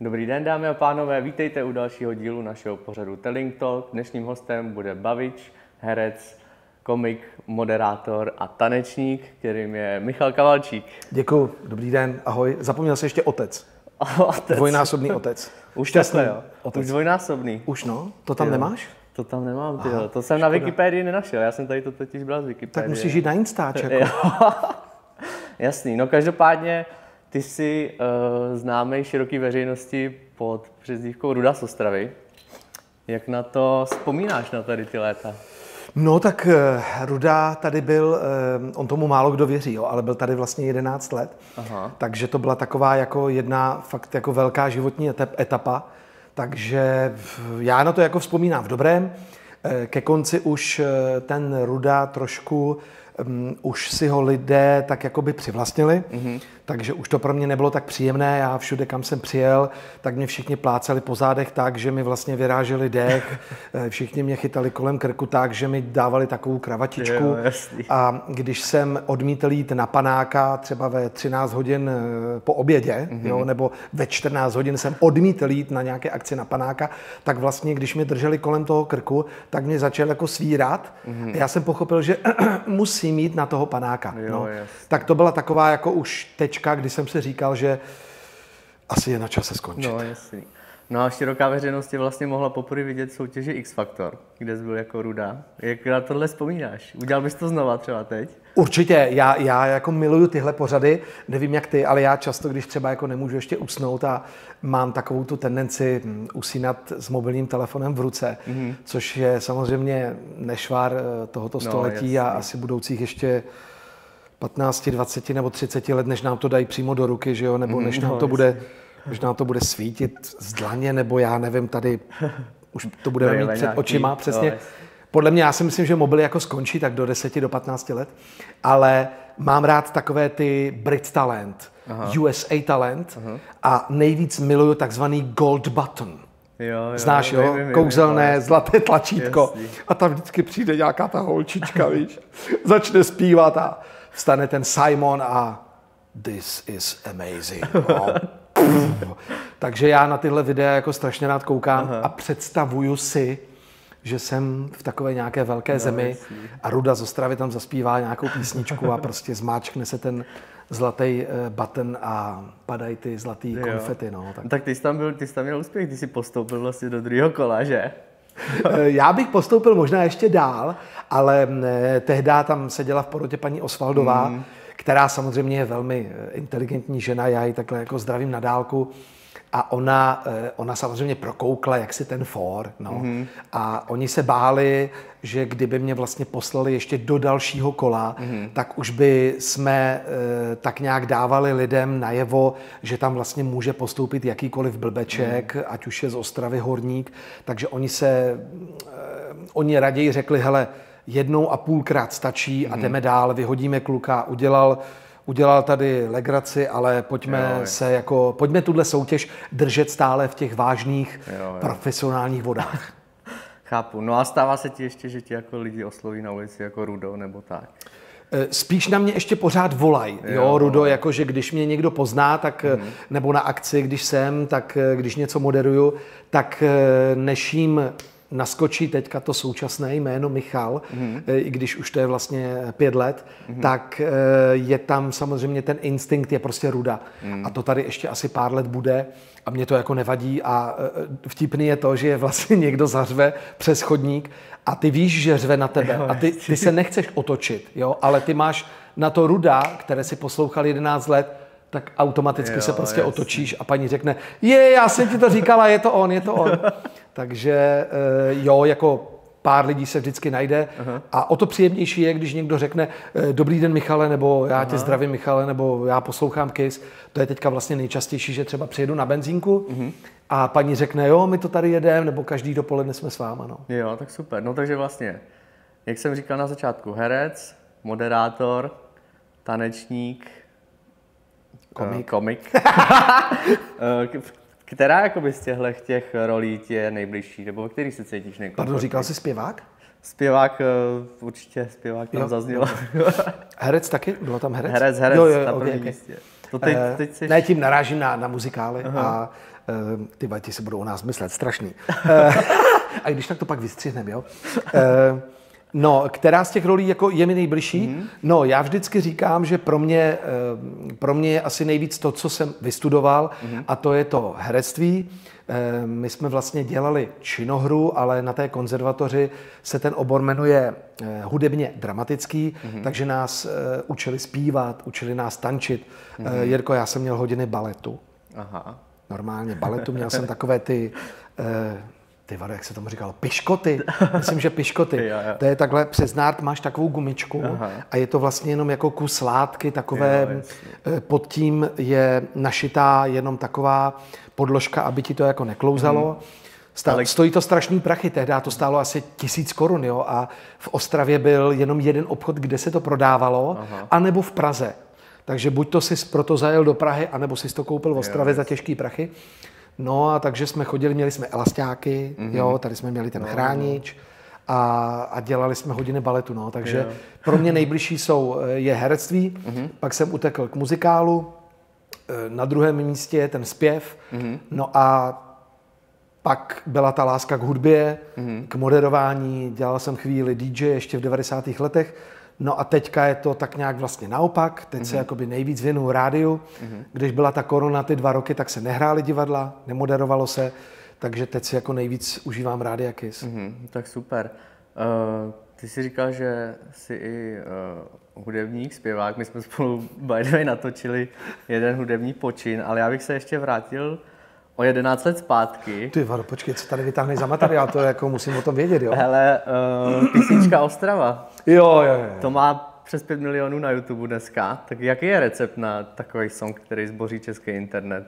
Dobrý den, dámy a pánové, vítejte u dalšího dílu našeho pořadu Telling Talk. Dnešním hostem bude bavič, herec, komik, moderátor a tanečník, kterým je Michal Kavalčík. Děkuju, dobrý den, ahoj. Zapomněl jsi ještě otec. Otec. Dvojnásobný otec. Už takhle, jo. Otec. Už dvojnásobný. Už no, to tam nemáš? To tam nemám, ty jo. To jsem škoda. Na Wikipedii nenašel, já jsem tady to totiž bral z Wikipedie. Tak musíš jít na Instač, jako. Jasný, no každopádně ty jsi známý široké veřejnosti pod přezdívkou Ruda z Ostravy. Jak na to vzpomínáš na tady ty léta? No tak Ruda tady byl, on tomu málo kdo věří, jo, ale byl tady vlastně 11 let. Aha. Takže to byla taková jako jedna fakt jako velká životní etapa. Takže já na to jako vzpomínám v dobrém. Ke konci už ten Ruda trošku, už si ho lidé tak jakoby přivlastnili, takže už to pro mě nebylo tak příjemné. Já všude, kam jsem přijel, tak mě všichni plácali po zádech tak, že mi vlastně vyráželi dech, všichni mě chytali kolem krku tak, že mi dávali takovou kravatičku. Jo, a když jsem odmítl jít na panáka třeba ve 13 hodin po obědě, jo, nebo ve 14 hodin jsem odmítl jít na nějaké akci na panáka, tak vlastně, když mě drželi kolem toho krku, tak mě začal jako svírat. A já jsem pochopil, že musím mít na toho panáka. Jo, no. Tak to byla taková jako už tečka, kdy jsem si říkal, že asi je na čase skončit. No, jasný. No a široká veřejnost vlastně mohla poprvé vidět soutěži X Factor, kde jsi byl jako Ruda. Jak na tohle vzpomínáš? Udělal bys to znova třeba teď? Určitě. Já jako miluju tyhle pořady. Nevím jak ty, ale já často, když třeba jako nemůžu ještě usnout a mám takovou tu tendenci usínat s mobilním telefonem v ruce, což je samozřejmě nešvar tohoto století a asi budoucích ještě 15, 20 nebo 30 let, než nám to dají přímo do ruky, že jo? Nebo než nám to bude... Možná to bude svítit z dlaně, nebo já nevím, tady už to budeme mít před očima, přesně. Podle mě, já si myslím, že mobily jako skončí tak do 10, do 15 let, ale mám rád takové ty Brit Talent, USA Talent a nejvíc miluju takzvaný Gold Button. Jo, znáš, jo? Kouzelné zlaté tlačítko. Jasný. A tam vždycky přijde nějaká ta holčička, víš, začne zpívat a vstane ten Simon a this is amazing. No. Takže já na tyhle videa jako strašně rád koukám a představuju si, že jsem v takové nějaké velké zemi a Ruda z Ostravy tam zaspívá nějakou písničku a prostě zmáčkne se ten zlatý button a padají ty zlatý konfety. No, tak ty jsi tam měl úspěch, ty jsi postoupil vlastně do druhého kola, že? Já bych postoupil možná ještě dál, ale tehdy tam seděla v porotě paní Osvaldová, která samozřejmě je velmi inteligentní žena, já ji takhle jako zdravím na dálku. A ona samozřejmě prokoukla, jak si ten for. No. A oni se báli, že kdyby mě vlastně poslali ještě do dalšího kola, tak už by jsme tak nějak dávali lidem najevo, že tam vlastně může postoupit jakýkoliv blbeček, ať už je z Ostravy horník. Takže oni raději řekli, hele, 1,5krát stačí a jdeme dál, vyhodíme kluka, udělal tady legraci, ale pojďme tuhle soutěž držet stále v těch vážných profesionálních vodách. Chápu. No a stává se ti ještě, že ti jako lidi osloví na ulici jako Rudo nebo tak? Spíš na mě ještě pořád volají, jo, Rudo, jakože když mě někdo pozná, tak, nebo na akci, když jsem, tak když něco moderuju, tak než jim naskočí teďka to současné jméno Michal, i když už to je vlastně 5 let, tak je tam samozřejmě ten instinkt, je prostě Ruda. A to tady ještě asi pár let bude a mě to jako nevadí a vtipný je to, že je vlastně někdo zařve přes chodník a ty víš, že řve na tebe a ty se nechceš otočit, jo? Ale ty máš na to Ruda, které si poslouchal 11 let, tak automaticky se prostě otočíš a paní řekne, já jsem ti to říkala, je to on. Takže jo, jako pár lidí se vždycky najde a o to příjemnější je, když někdo řekne dobrý den Michale, nebo já tě zdravím Michale, nebo já poslouchám KISS. To je teďka vlastně nejčastější, že třeba přijedu na benzínku a paní řekne, jo, my to tady jedeme, nebo každý dopoledne jsme s váma. No. Jo, tak super. No takže vlastně, jak jsem říkal na začátku, herec, moderátor, tanečník, komik. Která jakoby z těchto rolí tě je nejbližší, nebo který se cítíš nejkomfortnější? Pardon, říkal jsi zpěvák? Určitě zpěvák tam zazněl. Herec taky? Bylo tam herec? Herec, jo, na prvním místě. To teď jsi... Ne, tím narážím na muzikály a ty vajti se budou o nás myslet, strašný. A když tak to pak vystřihneme, jo? No, která z těch rolí jako je mi nejbližší? No, já vždycky říkám, že pro mě je asi nejvíc to, co jsem vystudoval, a to je to herectví. My jsme vlastně dělali činohru, ale na té konzervatoři se ten obor jmenuje hudebně dramatický, takže nás učili zpívat, učili nás tančit. Jirko, já jsem měl hodiny baletu. Aha. Normálně baletu, měl jsem takové jak se tomu říkalo, piškoty. Myslím, že piškoty. Jo. To je takhle, přes nárt máš takovou gumičku a je to vlastně jenom jako kus látky takové, pod tím je našitá jenom taková podložka, aby ti to jako neklouzalo. Stojí to strašný prachy, tehdy to stálo asi 1000 korun, jo, a v Ostravě byl jenom jeden obchod, kde se to prodávalo, anebo v Praze. Takže buď to jsi proto zajel do Prahy, anebo jsi to koupil v Ostravě za těžký prachy. No a takže jsme chodili, měli jsme elastáky, jo, tady jsme měli ten chránič a dělali jsme hodiny baletu, no, takže pro mě nejbližší je herectví, pak jsem utekl k muzikálu, na druhém místě je ten zpěv, no a pak byla ta láska k hudbě, k moderování, dělal jsem chvíli DJ ještě v 90. letech, no a teďka je to tak nějak vlastně naopak, teď se jakoby nejvíc věnuju rádiu, když byla ta korona ty 2 roky, tak se nehrály divadla, nemoderovalo se, takže teď si jako nejvíc užívám Rádia Kiss. Tak super. Ty jsi říkal, že jsi i hudebník, zpěvák, my jsme spolu by the way natočili jeden hudební počin, ale já bych se ještě vrátil o 11 let zpátky. Ty vado, počkej, co tady vytáhneš za materiál, to jako musím o tom vědět, jo? Hele, písnička Ostrava. Jo. To má přes 5 milionů na YouTube dneska. Tak jaký je recept na takový song, který zboří český internet?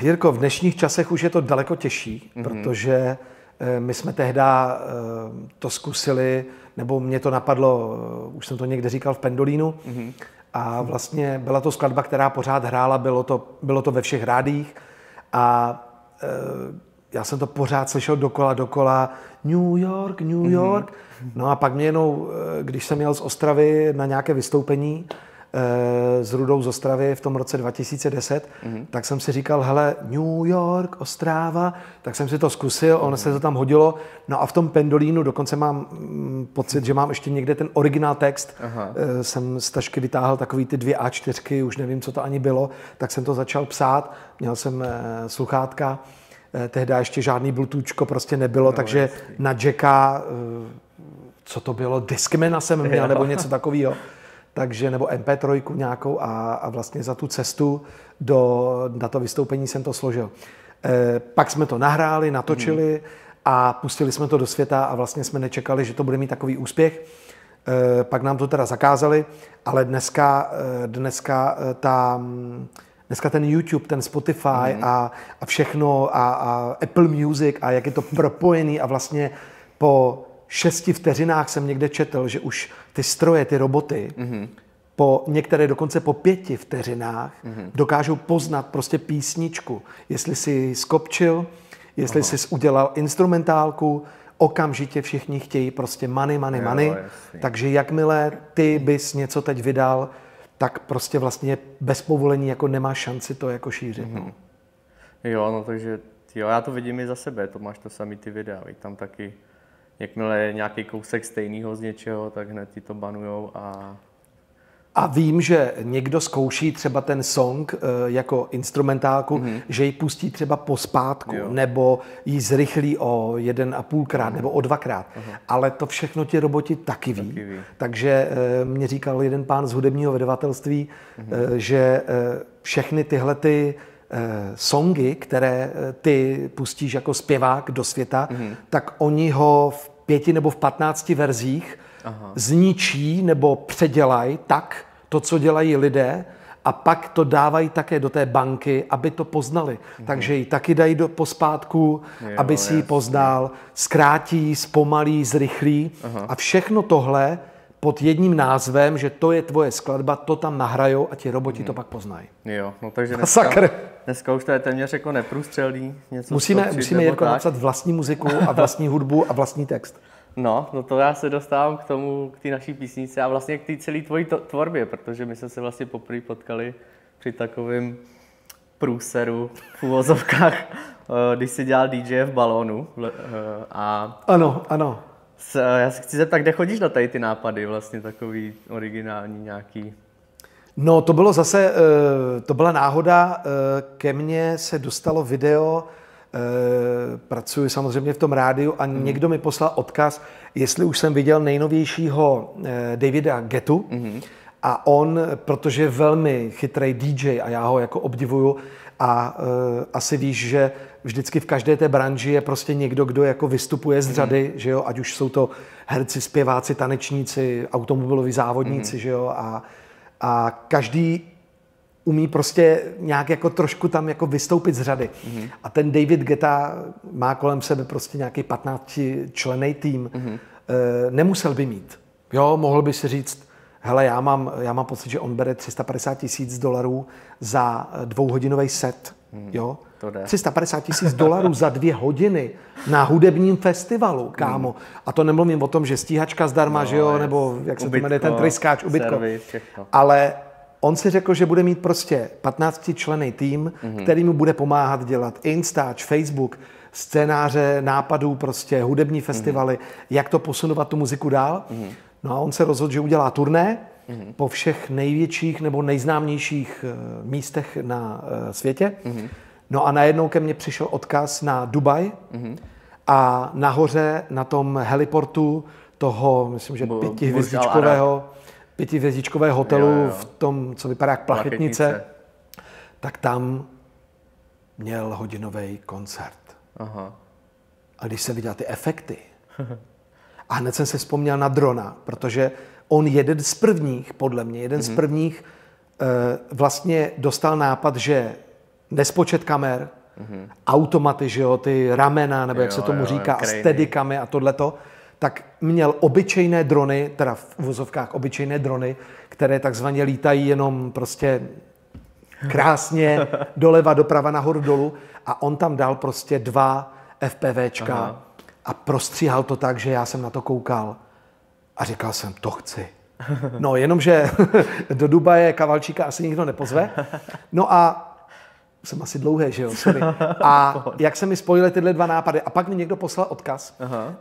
Jirko, v dnešních časech už je to daleko těžší, protože my jsme tehda to zkusili, nebo mě to napadlo, už jsem to někde říkal, v Pendolínu, a vlastně byla to skladba, která pořád hrála, bylo to ve všech rádích a já jsem to pořád slyšel dokola, New York. No a pak mě jenom, když jsem jel z Ostravy na nějaké vystoupení s Rudou z Ostravy v tom roce 2010, tak jsem si říkal, hele, New York, Ostrava, tak jsem si to zkusil, ono se to tam hodilo, no a v tom Pendolínu dokonce mám pocit, že mám ještě někde ten originál text, jsem z tašky vytáhl takový ty 2 A4, už nevím, co to ani bylo, tak jsem to začal psát, měl jsem sluchátka, tehdy ještě žádný bluetoothko prostě nebylo, takže na Jacka, co to bylo, Discmana jsem měl, nebo něco takového. Takže, nebo MP3 nějakou a vlastně za tu cestu na to vystoupení jsem to složil. Pak jsme to nahráli, natočili a pustili jsme to do světa a vlastně jsme nečekali, že to bude mít takový úspěch. Pak nám to teda zakázali, ale dneska ten YouTube, ten Spotify a všechno a Apple Music a jak je to propojený a vlastně po 6 vteřinách jsem někde četl, že už ty stroje, ty roboty, některé dokonce po 5 vteřinách dokážou poznat prostě písničku. Jestli jsi skopčil, jestli jsi udělal instrumentálku, okamžitě všichni chtějí prostě money. Jasný. Takže jakmile ty bys něco teď vydal, tak prostě vlastně bez povolení jako nemá šanci to jako šířit. Jo, já to vidím i za sebe, to máš to samý ty videa, i tam taky. Jakmile je nějaký kousek stejného z něčeho, tak hned ti to banujou. A vím, že někdo zkouší třeba ten song jako instrumentálku, že ji pustí třeba pospátku, nebo ji zrychlí o 1,5krát, nebo o 2krát. Ale to všechno ti roboti taky ví. Takže mě říkal jeden pán z hudebního vydavatelství, že všechny tyhle songy, které ty pustíš jako zpěvák do světa, tak oni ho v 5 nebo v 15 verzích zničí nebo předělají tak to, co dělají lidé, a pak to dávají také do té banky, aby to poznali. Takže ji taky dají pospátku, aby si ji poznal, zkrátí, zpomalí, zrychlí a všechno tohle pod jedním názvem, že to je tvoje skladba, to tam nahrajou a ti roboti to pak poznají. Jo, no takže dneska, Dneska už to je téměř jako neprůstřelný. Něco musíme Jirko napsat vlastní muziku a vlastní hudbu a vlastní text. No to já se dostávám k tomu, k té naší písnici a vlastně k té celé tvojí tvorbě, protože my jsme se vlastně poprvé potkali při takovém průseru v uvozovkách, když si dělal DJ v balónu. Ano. Já se chci zeptat, kde chodíš na tady ty nápady, vlastně takový originální nějaký? No, to bylo zase, to byla náhoda, ke mně se dostalo video, pracuji samozřejmě v tom rádiu a někdo mi poslal odkaz, jestli už jsem viděl nejnovějšího Davida Guettu a on, protože je velmi chytrý DJ a já ho jako obdivuju a asi víš, že vždycky v každé té branži je prostě někdo, kdo jako vystupuje z řady, že jo, ať už jsou to herci, zpěváci, tanečníci, automobiloví závodníci, že jo, a každý umí prostě nějak jako trošku tam jako vystoupit z řady. A ten David Guetta má kolem sebe prostě nějaký 15-členný tým. Nemusel by mít. Jo, mohl by si říct, hele, já mám pocit, že on bere $350,000 za dvouhodinový set. Jo? $350,000 za 2 hodiny na hudebním festivalu, kámo. A to nemluvím o tom, že stíhačka zdarma, že jo, nebo jak se to jmenuje, ten tryskáč, ubytko. Ale on si řekl, že bude mít prostě 15-členný tým, který mu bude pomáhat dělat Instač, Facebook, scénáře, nápadů, prostě hudební festivaly, jak to posunovat tu muziku dál. No a on se rozhodl, že udělá turné po všech největších nebo nejznámějších místech na světě. No a najednou ke mně přišel odkaz na Dubaj a nahoře na tom heliportu toho, myslím, že pětihvězdičkového hotelu v tom, co vypadá jak plachetnice, tak tam měl hodinový koncert. A když se viděl ty efekty, a hned jsem se vzpomněl na drona, protože on jeden z prvních, podle mě, vlastně dostal nápad, že nespočet kamer, automaty, že jo, ty ramena, nebo jak se tomu říká, a steadicamy a tohleto, tak měl obyčejné drony, teda v uvozovkách obyčejné drony, které takzvaně lítají jenom prostě krásně doleva, doprava, nahoru, dolů, a on tam dal prostě 2 FPVčka a prostříhal to tak, že já jsem na to koukal a říkal jsem, to chci. No jenomže do Dubaje Kavalčíka asi nikdo nepozve. No a jsem asi dlouhý, že jo, sorry. A jak se mi spojily tyhle 2 nápady. A pak mi někdo poslal odkaz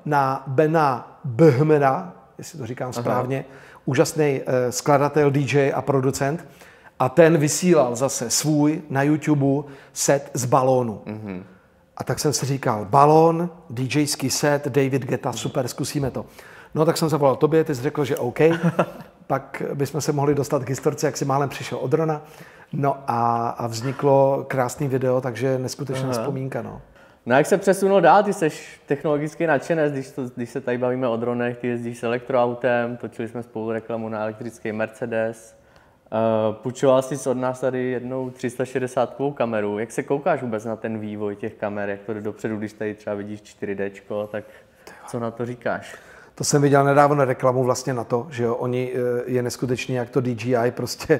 na Bena Böhmena, jestli to říkám správně, úžasný skladatel, DJ a producent. A ten vysílal zase svůj na YouTube set z balónu. A tak jsem si říkal, balón, DJský set, David Guetta, super, zkusíme to. No tak jsem zavolal tobě, ty jsi řekl, že OK. Pak bychom se mohli dostat k historce, jak si málem přišel od drona. No a vzniklo krásný video, takže neskutečná vzpomínka, no. No jak se přesunul dál, ty seš technologicky nadšenec, když se tady bavíme o dronech, ty jezdíš s elektroautem, točili jsme spolu reklamu na elektrický Mercedes, půjčoval jsi od nás tady jednou 360-kovou kameru. Jak se koukáš vůbec na ten vývoj těch kamer, jak to jde dopředu, když tady třeba vidíš 4Dčko, tak co na to říkáš? To jsem viděl nedávno reklamu vlastně na to, že jo, oni je neskutečný, jak to DJI prostě,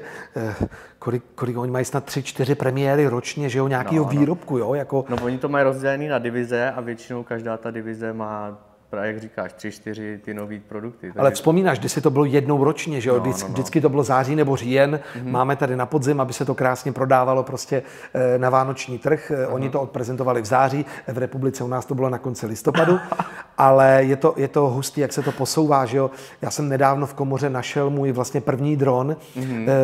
kolik oni mají snad 3-4 premiéry ročně, že jo, nějakýho výrobku, jo, jako. No oni to mají rozdělený na divize a většinou každá ta divize má, jak říkáš, 3-4 ty nový produkty. Takže... Ale vzpomínáš, když si to bylo jednou ročně, že jo, vždycky to bylo září nebo říjen, máme tady na podzim, aby se to krásně prodávalo prostě na vánoční trh, oni to odprezentovali v září, v republice u nás to bylo na konci listopadu, ale je to hustý, jak se to posouvá, že jo. Já jsem nedávno v komoře našel můj vlastně první dron,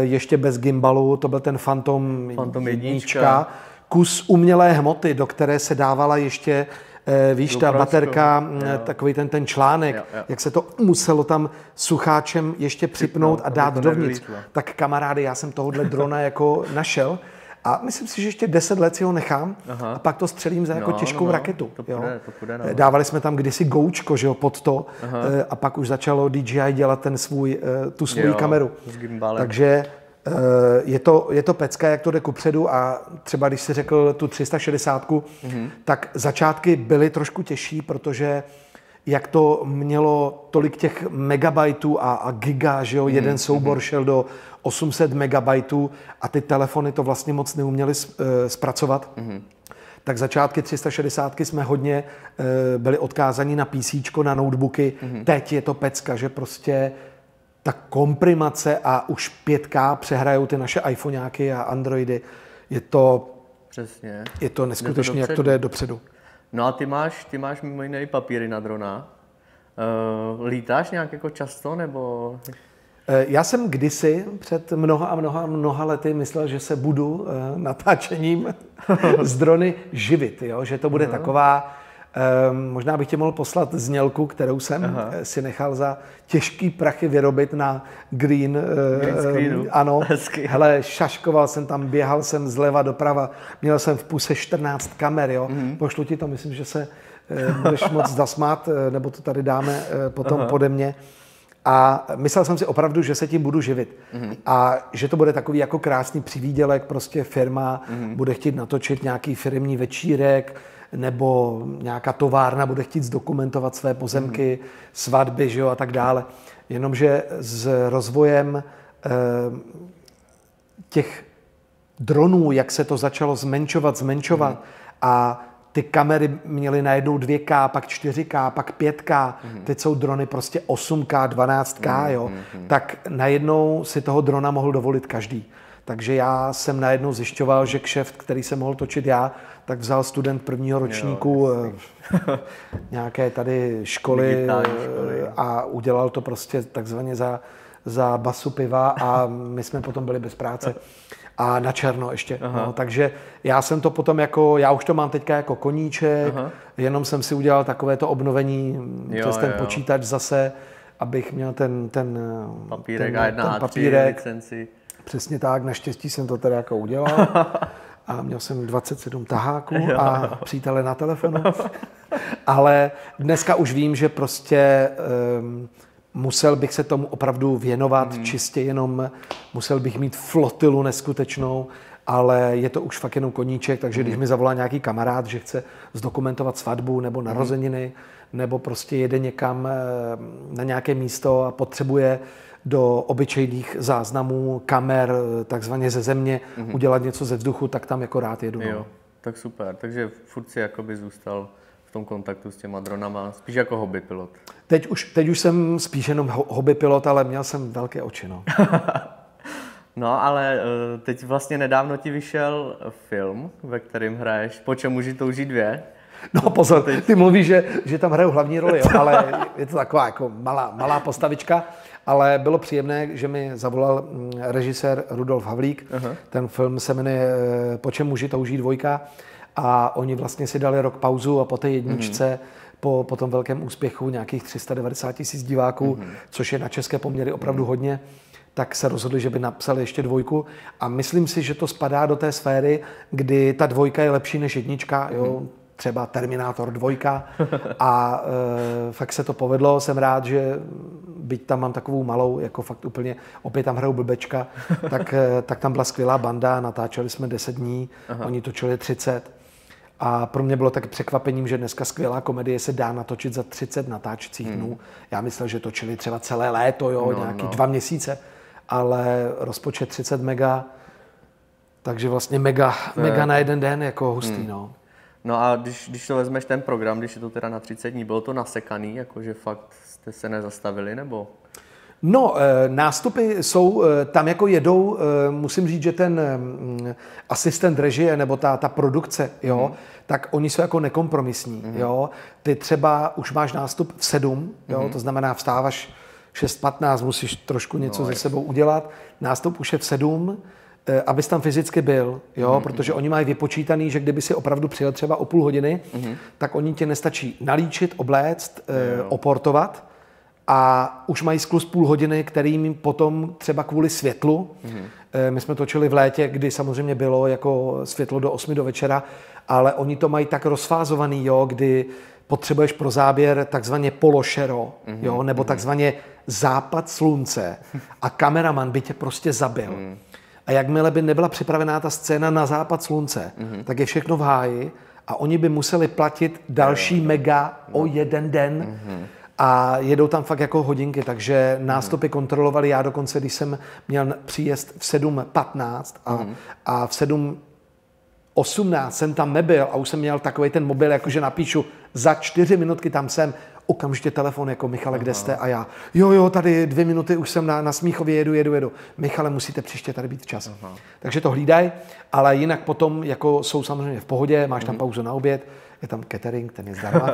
ještě bez gimbalu, to byl ten Phantom 1, kus umělé hmoty, do které se dávala ještě víš, ta baterka, takový ten článek, jak se to muselo tam sucháčem ještě připnout a dát dovnitř. Tak kamarády, já jsem tohohle drona jako našel a myslím si, že ještě 10 let si ho nechám a pak to střelím za jako těžkou raketu. To půjde, dávali jsme tam kdysi goučko, že jo, pod to a pak už začalo DJI dělat tu svoji kameru. Takže... Je to pecka, jak to jde kupředu a třeba když jsi řekl tu 360, tak začátky byly trošku těžší, protože jak to mělo tolik těch megabajtů a giga, že jo, jeden soubor šel do 800 megabajtů a ty telefony to vlastně moc neuměly zpracovat. Tak začátky 360 jsme hodně byli odkázaní na PCčko, na notebooky. Teď je to pecka, že prostě ta komprimace a už 5K přehrajou ty naše iPhoneáky a Androidy. Je to, přesně. Je to neskutečné, jak to jde dopředu. No a ty máš mimo jiné papíry na drona. Lítáš nějak jako často, nebo... Já jsem kdysi před mnoha lety myslel, že se budu natáčením z drony živit, jo? Že to bude taková, možná bych tě mohl poslat znělku, kterou jsem si nechal za těžký prachy vyrobit na green screenu. Ano, hele, šaškoval jsem tam, běhal jsem zleva doprava, měl jsem v puse 14 kamer, jo? Pošlu ti to, myslím, že se budeš moc zasmát, nebo to tady dáme potom pode mě. A myslel jsem si opravdu, že se tím budu živit. A že to bude takový jako krásný přivídělek, prostě firma bude chtít natočit nějaký firemní večírek, nebo nějaká továrna bude chtít zdokumentovat své pozemky, svatby, že jo, a tak dále. Jenomže s rozvojem těch dronů, jak se to začalo zmenšovat, a ty kamery měly najednou 2K, pak 4K, pak 5K, teď jsou drony prostě 8K, 12K, jo, tak najednou si toho drona mohl dovolit každý. Takže já jsem najednou zjišťoval, že kšeft, který jsem mohl točit já, tak vzal student prvního ročníku nějaké tady školy a udělal to prostě takzvaně za basu piva a my jsme potom byli bez práce. A na černo ještě. No, takže já jsem to potom jako, já už to mám teďka jako koníček, jenom jsem si udělal takové to obnovení přes ten počítač zase, abych měl ten papírek. Licenci. Přesně tak, naštěstí jsem to teda jako udělal. A měl jsem 27 taháků a přítele na telefonu. Ale dneska už vím, že prostě musel bych se tomu opravdu věnovat, čistě jenom musel bych mít flotilu neskutečnou, ale je to už fakt jenom koníček, takže když mi zavolá nějaký kamarád, že chce zdokumentovat svatbu nebo narozeniny, nebo prostě jede někam na nějaké místo a potřebuje do obyčejných záznamů, kamer, takzvaně ze země, udělat něco ze vzduchu, tak tam jako rád jedu. Jo, tak super, takže furt si jakoby zůstal v tom kontaktu s těma dronama, spíš jako hobby pilot. Teď už jsem spíš jenom hobby pilot, ale měl jsem velké oči, no. No, ale teď vlastně nedávno ti vyšel film, ve kterém hraješ Po čem muži touží 2. No pozor, ty mluvíš, že tam hraju hlavní roli, jo, ale je to taková jako malá postavička, ale bylo příjemné, že mi zavolal režisér Rudolf Havlík. Ten film se jmenuje Po čem muži touží 2. A oni vlastně si dali rok pauzu a po té jedničce, po tom velkém úspěchu nějakých 390 000 diváků, což je na české poměry opravdu hodně, tak se rozhodli, že by napsali ještě 2. A myslím si, že to spadá do té sféry, kdy ta 2 je lepší než 1, jo? Třeba Terminátor 2. A fakt se to povedlo, jsem rád, že byť tam mám takovou malou, jako fakt úplně, opět tam hrajou blbečka, tak tam byla skvělá banda, natáčeli jsme 10 dní, oni točili 30. A pro mě bylo tak překvapením, že dneska skvělá komedie se dá natočit za 30 natáčcích dnů. Já myslel, že točili třeba celé léto, jo, nějaký 2 měsíce, ale rozpočet 30 mega, takže vlastně mega na jeden den, jako hustý, no. No a když to vezmeš ten program, když je to teda na 30 dní, bylo to nasekaný, jakože fakt jste se nezastavili, nebo? No, nástupy jsou, tam jako jedou, musím říct, že ten asistent režie nebo ta produkce, jo, tak oni jsou jako nekompromisní, jo. Ty třeba už máš nástup v 7, jo, to znamená vstáváš 6:15, musíš trošku něco ze sebou udělat, nástup už je v 7, abys tam fyzicky byl, jo, protože oni mají vypočítaný, že kdyby si opravdu přijel třeba o půl hodiny, tak oni tě nestačí nalíčit, obléct, oportovat, a už mají skluz půl hodiny, kterým potom třeba kvůli světlu, my jsme točili v létě, kdy samozřejmě bylo jako světlo do 8 do večera, ale oni to mají tak rozfázovaný, jo, kdy potřebuješ pro záběr takzvaně pološero, jo, nebo takzvaně západ slunce a kameraman by tě prostě zabil. A jakmile by nebyla připravená ta scéna na západ slunce, tak je všechno v háji a oni by museli platit další mega o jeden den. A jedou tam fakt jako hodinky, takže nástupy kontrolovali. Já dokonce, když jsem měl příjezd v 7.15 a v 7.18 jsem tam nebyl a už jsem měl takovej ten mobil, jakože napíšu, za 4 minutky tam jsem, okamžitě telefon, jako Michale, kde jste? A já, jo, tady 2 minuty už jsem na Smíchově, jedu. Michale, musíte příště tady být čas. Takže to hlídaj, ale jinak potom jako jsou samozřejmě v pohodě, máš tam pauzu na oběd, je tam catering, ten je zdarma.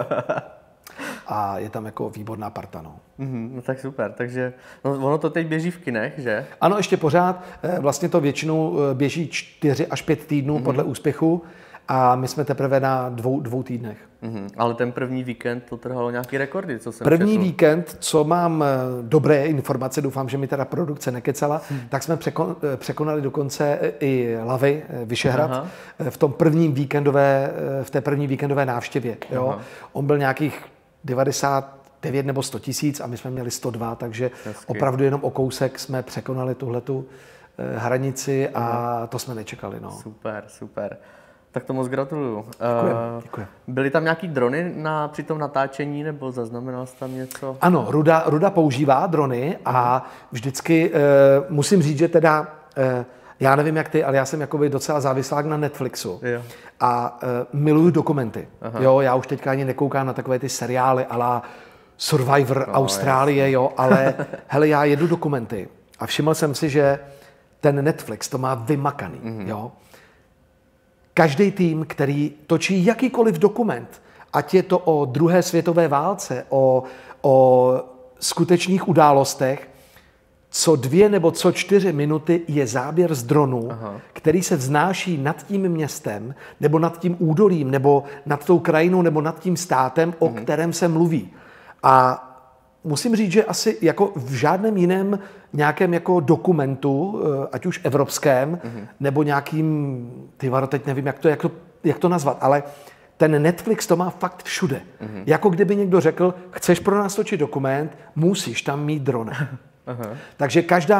A je tam jako výborná parta, no. No tak super, takže no, ono to teď běží v kinech, že? Ano, ještě pořád, vlastně to většinou běží 4 až 5 týdnů podle úspěchu a my jsme teprve na 2 týdnech. Ale ten první víkend to trhalo nějaký rekordy, co jsem První četl. Víkend, co mám dobré informace, doufám, že mi teda produkce nekecala, tak jsme překonali dokonce i Lavy, Vyšehrad, v té první víkendové návštěvě. Jo? On byl nějakých 99 nebo 100 tisíc a my jsme měli 102, takže opravdu jenom o kousek jsme překonali tuhletu hranici a to jsme nečekali. No. Super, super. Tak to moc gratuluju. Děkuji. Byly tam nějaký drony při tom natáčení nebo zaznamenal jsi tam něco? Ano, Ruda používá drony a vždycky musím říct, že teda já nevím jak ty, ale já jsem jakoby docela závislák na Netflixu a miluju dokumenty. Jo, já už teďka ani nekoukám na takové ty seriály à la Survivor Austrálie, jo, ale hele, já jedu dokumenty a všiml jsem si, že ten Netflix to má vymakaný, jo. Každý tým, který točí jakýkoliv dokument, ať je to o druhé světové válce, o skutečných událostech, co 2 nebo co 4 minuty je záběr z dronu, který se vznáší nad tím městem, nebo nad tím údolím, nebo nad tou krajinou, nebo nad tím státem, o kterém se mluví. A musím říct, že asi jako v žádném jiném nějakém jako dokumentu, ať už evropském, nebo nějakým, teď nevím, jak to nazvat, ale ten Netflix to má fakt všude. Jako kdyby někdo řekl, chceš pro nás točit dokument, musíš tam mít dron. Takže každý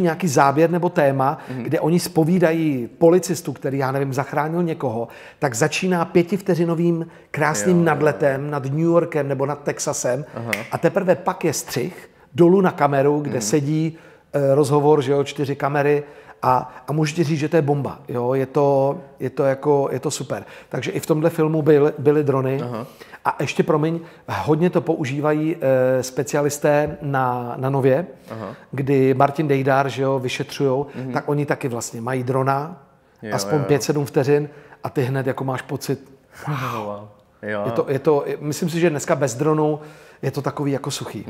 nějaký záběr nebo téma, kde oni zpovídají policistu, který, já nevím, zachránil někoho, tak začíná 5-vteřinovým krásným nadletem nad New Yorkem nebo nad Texasem a teprve pak je střih dolů na kameru, kde sedí rozhovor, že jo, 4 kamery a můžete říct, že to je bomba, jo, je to super. Takže i v tomhle filmu byly drony. A ještě, promiň, hodně to používají specialisté na Nově, kdy Martin Dejdar, že jo, vyšetřujou, tak oni taky vlastně mají drona, aspoň 5-7 vteřin a ty hned jako máš pocit, wow. Myslím si, že dneska bez dronu je to takový jako suchý.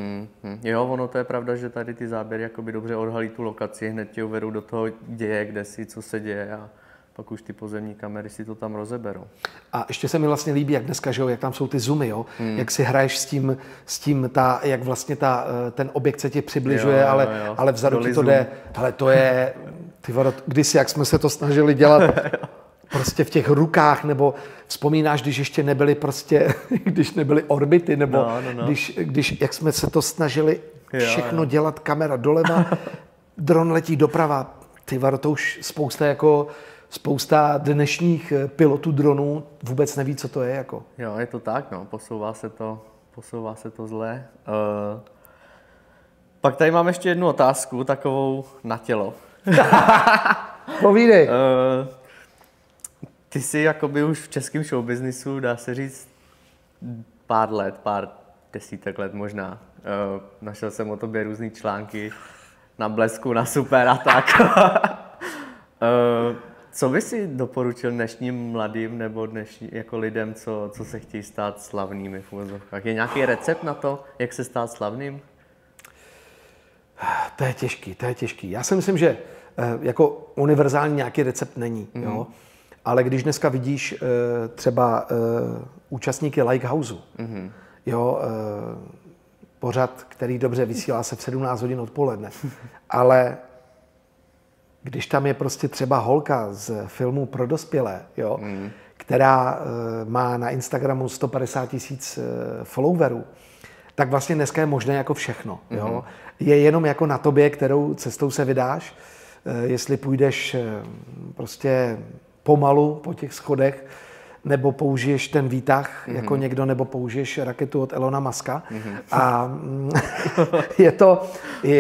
Jo, ono to je pravda, že tady ty záběry jakoby dobře odhalí tu lokaci, hned tě uvedou do toho děje, kde si, co se děje a pak už ty pozemní kamery si to tam rozeberou. A ještě se mi vlastně líbí, jak dneska, že jo, jak tam jsou ty zoomy, jo? Jak si hraješ s tím jak vlastně ten objekt se ti přibližuje, ale vzadu ti to jde. Hele, to je, kdysi, jak jsme se to snažili dělat, prostě v těch rukách, nebo vzpomínáš, když ještě nebyly orbity, nebo když jak jsme se to snažili všechno dělat, kamera doleva, dron letí doprava. To už spousta dnešních pilotů dronů vůbec neví, co to je. Jako. Jo, je to tak, no, posouvá se to zle. Pak tady mám ještě jednu otázku, takovou na tělo. Povídej. Ty jsi jakoby už v českém showbiznisu, dá se říct, pár desítek let možná. Našel jsem o tobě různý články na Blesku, na Super a tak. Co by si doporučil dnešním mladým nebo jako lidem, co se chtějí stát slavnými v uvozovkách? Je nějaký recept na to, jak se stát slavným? To je těžký. Já si myslím, že jako univerzální nějaký recept není. Jo? Ale když dneska vidíš třeba účastníky Like House, jo, pořad, který dobře vysílá se v 17 hodin odpoledne, ale když tam je prostě třeba holka z filmu pro dospělé, jo, která má na Instagramu 150 000 followerů, tak vlastně dneska je možné jako všechno. Jo. Je jenom jako na tobě, kterou cestou se vydáš, jestli půjdeš prostě pomalu po těch schodech, nebo použiješ ten výtah jako někdo, nebo použiješ raketu od Elona Muska. A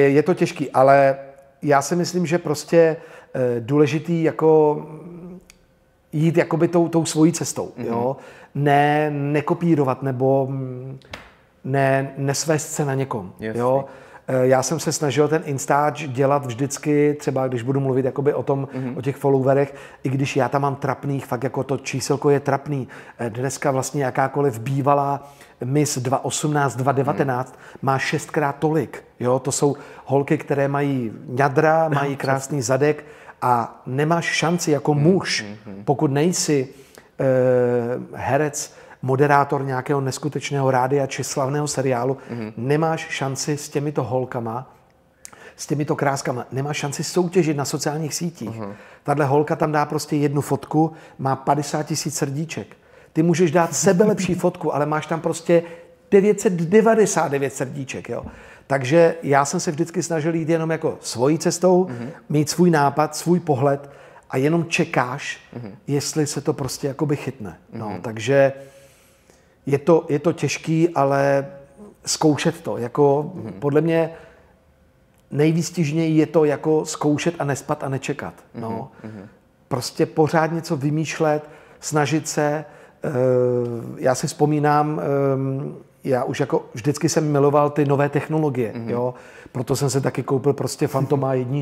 je to těžký, ale já si myslím, že prostě důležitý jako jít jakoby tou svojí cestou. Jo? Ne, nekopírovat nebo nesvést se na někom. Jo? Já jsem se snažil ten Instač dělat vždycky, třeba když budu mluvit jakoby o tom, o těch followerech, i když já tam mám trapných, fakt jako to číselko je trapný. Dneska vlastně jakákoliv bývalá Miss 2018, 2019 má 6x tolik. Jo? To jsou holky, které mají ňadra, mají krásný zadek a nemáš šanci jako muž, pokud nejsi herec, moderátor nějakého neskutečného rádia či slavného seriálu, nemáš šanci s těmito holkama, s těmito kráskama, nemáš šanci soutěžit na sociálních sítích. Tahle holka tam dá prostě jednu fotku, má 50 000 srdíček. Ty můžeš dát sebe lepší fotku, ale máš tam prostě 999 srdíček. Jo. Takže já jsem se vždycky snažil jít jenom jako svojí cestou, mít svůj nápad, svůj pohled a jenom čekáš, jestli se to prostě jakoby chytne. No, takže je to těžký, ale zkoušet to. Jako, podle mě nejvýstižněji je to jako zkoušet a nespat a nečekat. No. Prostě pořád něco vymýšlet, snažit se. Já si vzpomínám, já už jako vždycky jsem miloval ty nové technologie. Jo? Proto jsem se taky koupil prostě Phantoma 1.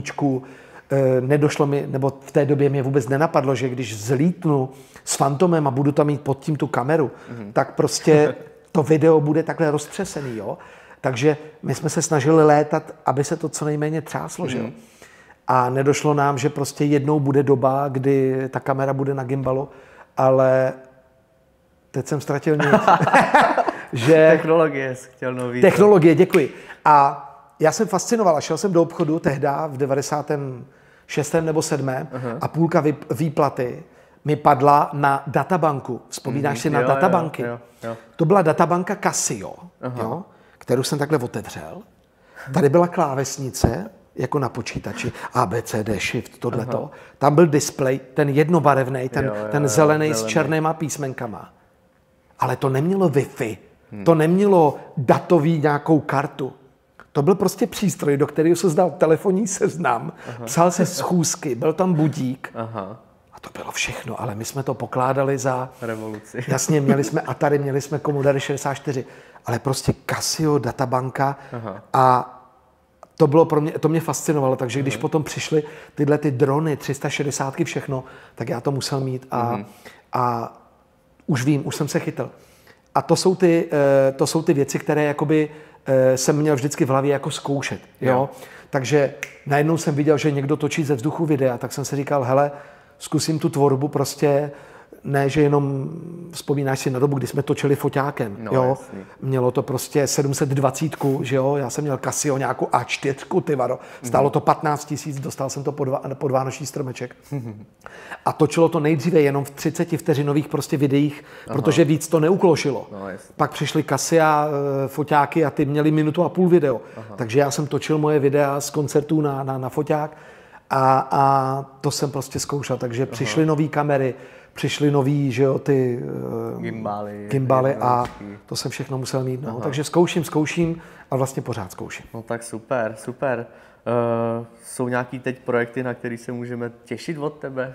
Nedošlo mi, nebo v té době mě vůbec nenapadlo, že když zlítnu s Phantomem a budu tam mít pod tím tu kameru, tak prostě to video bude takhle roztřesený. Jo? Takže my jsme se snažili létat, aby se to co nejméně třáslo. Že jo? A nedošlo nám, že prostě jednou bude doba, kdy ta kamera bude na gimbalu, ale teď jsem ztratil nic. Že... Technologie, chtěl nový. Technologie, děkuji. A já jsem fascinoval a šel jsem do obchodu tehda v 96. nebo 7. a půlka výplaty mi padla na databanku. Vzpomínáš si na databanky? Jo. To byla databanka Casio, jo, kterou jsem takhle otevřel. Tady byla klávesnice, jako na počítači, A, B, C, D, Shift, tohleto. Tam byl displej, ten jednobarevný, ten zelený s černýma písmenkama. Ale to nemělo Wi-Fi, to nemělo datový nějakou kartu. To byl prostě přístroj, do kterého se zdal telefonní seznam, psal se schůzky, byl tam budík. A to bylo všechno, ale my jsme to pokládali za... Revoluci. Jasně, měli jsme Atari, měli jsme Commodore 64, ale prostě Casio, databanka a to bylo pro mě, to mě fascinovalo, takže když potom přišly tyhle ty drony, 360, všechno, tak já to musel mít a už vím, už jsem se chytil. A to jsou ty věci, které jakoby jsem měl vždycky v hlavě jako zkoušet. Jo? Takže najednou jsem viděl, že někdo točí ze vzduchu videa, tak jsem si říkal, hele, zkusím tu tvorbu prostě, ne, že jenom vzpomínáš si na dobu, kdy jsme točili foťákem. No, jo? Mělo to prostě 720, že jo? Já jsem měl Casio nějakou A4, ty vado. Stálo to 15 000, dostal jsem to pod vánoční stromeček. A točilo to nejdříve jenom v 30 vteřinových prostě videích, protože víc to neuklošilo. No, pak přišly Casia, foťáky a ty měli 1,5 minuty video. Takže já jsem točil moje videa z koncertů na foťák a to jsem prostě zkoušel. Takže přišly nové kamery, přišly nový, že jo, ty gimbaly a to jsem všechno musel mít. No. Takže zkouším a vlastně pořád zkouším. No tak super. Jsou nějaký teď projekty, na který se můžeme těšit od tebe?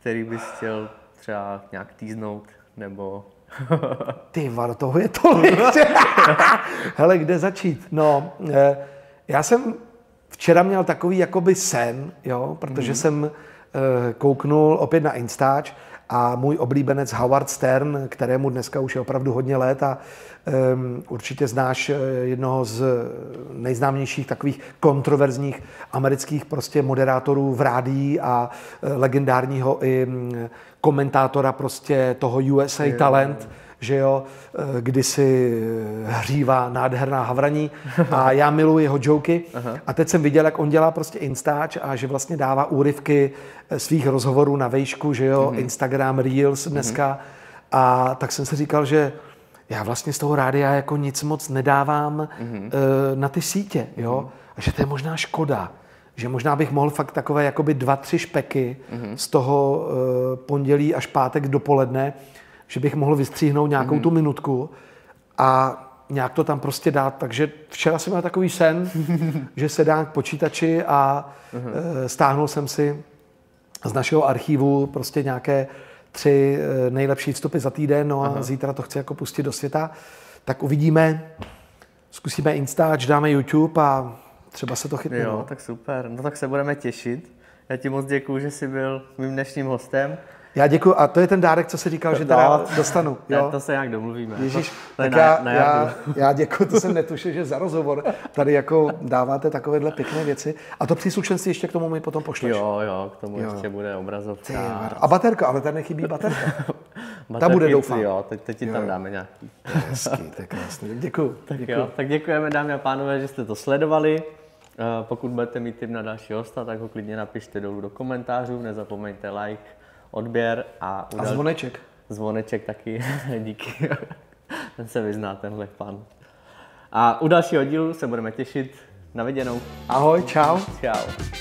Který bys chtěl třeba nějak týznout, nebo... Ty vado, toho je tolik. Hele, kde začít? No, já jsem včera měl takový jakoby sen, jo, protože jsem kouknul opět na Instač a můj oblíbenec Howard Stern, kterému dneska už je opravdu hodně let a určitě znáš jednoho z nejznámějších takových kontroverzních amerických prostě moderátorů v rádii a legendárního i komentátora prostě toho USA Talent, že jo, kdy si hřívá nádherná havraní a já miluji jeho joky. A teď jsem viděl, jak on dělá prostě Instač a že vlastně dává úryvky svých rozhovorů na vejšku, že jo, Instagram Reels dneska. A tak jsem si říkal, že já vlastně z toho rádia jako nic moc nedávám na ty sítě, jo, a že to je možná škoda, že možná bych mohl fakt takové jakoby 2-3 špeky z toho pondělí až pátek dopoledne, že bych mohl vystříhnout nějakou tu minutku a nějak to tam prostě dát. Takže včera jsem měl takový sen, že se dám k počítači a stáhnul jsem si z našeho archivu prostě nějaké 3 nejlepší vstupy za týden, no a zítra to chci jako pustit do světa. Tak uvidíme, zkusíme Instač, dáme YouTube a třeba se to chytne. Jo, no. Tak super, no tak se budeme těšit. Já ti moc děkuju, že jsi byl mým dnešním hostem. Já děkuju a to je ten dárek, co jsi říkal, že teda dostanu. Jo? Ne, to se nějak domluvíme. Ježíš, tak já děkuju, to jsem netušil, že za rozhovor tady jako dáváte takovéhle pěkné věci. A to příslušenství ještě k tomu mi potom pošleš. Jo, k tomu ještě bude obrazovka. A baterka, ale tady nechybí baterka. Ta bude, doufám. Jo, teď ti tam dáme nějaký. Hezky, to je krásný. Děkuju. Tak děkujeme, dámy a pánové, že jste to sledovali. Pokud budete mít tip na další hosta, tak ho klidně napište dolů do komentářů, nezapomeňte like, odběr a zvoneček. Zvoneček taky, díky. Ten se vyzná, tenhle pán. A u dalšího dílu se budeme těšit. Na viděnou. Ahoj, čau. Čau.